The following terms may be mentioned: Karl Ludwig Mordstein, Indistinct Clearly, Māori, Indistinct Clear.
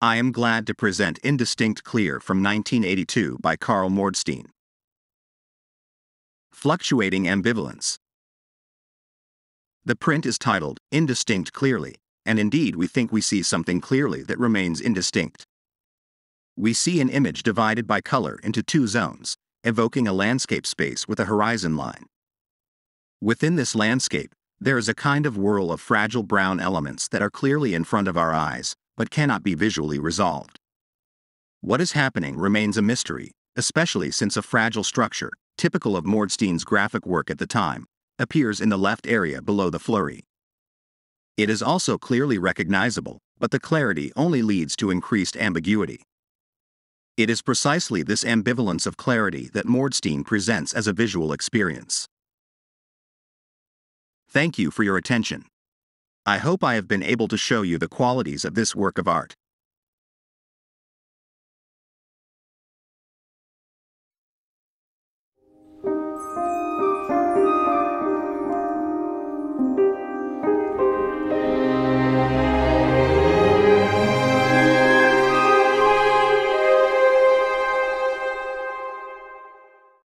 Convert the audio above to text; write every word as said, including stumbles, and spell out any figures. I am glad to present Indistinct Clear from nineteen eighty-two by Karl Mordstein. Fluctuating ambivalence. The print is titled Indistinct Clearly, and indeed we think we see something clearly that remains indistinct. We see an image divided by color into two zones, evoking a landscape space with a horizon line. Within this landscape, there is a kind of whirl of fragile brown elements that are clearly in front of our eyes, but cannot be visually resolved. What is happening remains a mystery, especially since a fragile structure, typical of Mordstein's graphic work at the time, appears in the left area below the flurry. It is also clearly recognizable, but the clarity only leads to increased ambiguity. It is precisely this ambivalence of clarity that Mordstein presents as a visual experience. Thank you for your attention. I hope I have been able to show you the qualities of this work of art,